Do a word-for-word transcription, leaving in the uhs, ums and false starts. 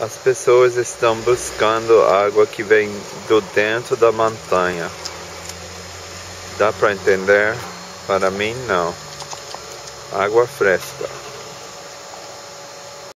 As pessoas estão buscando água que vem do dentro da montanha. Dá para entender? Para mim, não. Água fresca.